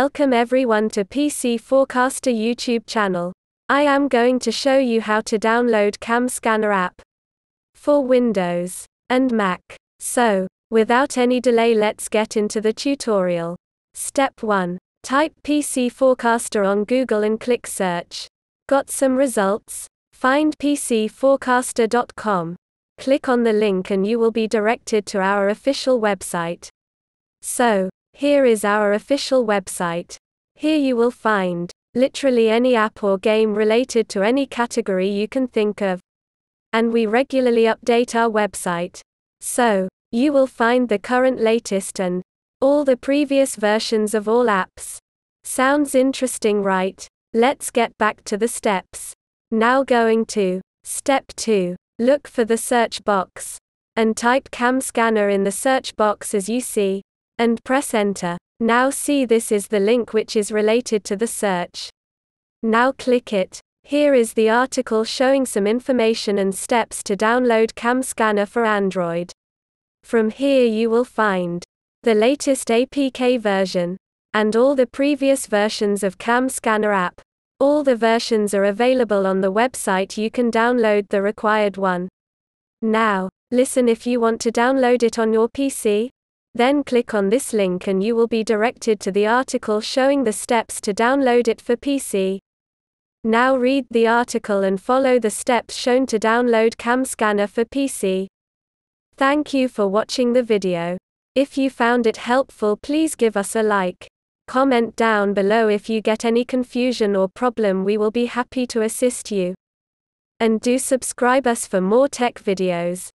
Welcome everyone to PCForecaster YouTube channel. I am going to show you how to download CamScanner app for Windows and Mac. So, without any delay, let's get into the tutorial. Step 1. Type PCForecaster on Google and click search. Got some results? Find PCForecaster.com. Click on the link and you will be directed to our official website. So, here is our official website. Here you will find literally any app or game related to any category you can think of. And we regularly update our website. So, you will find the current latest and all the previous versions of all apps. Sounds interesting, right? Let's get back to the steps. Now going to Step 2. Look for the search box. And type CamScanner in the search box as you see. And press enter. Now see, this is the link which is related to the search. Now click it. Here is the article showing some information and steps to download CamScanner for Android. From here you will find the latest APK version and all the previous versions of CamScanner app. All the versions are available on the website. You can download the required one. Now, listen, if you want to download it on your PC, then click on this link and you will be directed to the article showing the steps to download it for PC. Now read the article and follow the steps shown to download CamScanner for PC. Thank you for watching the video. If you found it helpful, please give us a like. Comment down below if you get any confusion or problem, we will be happy to assist you. And do subscribe us for more tech videos.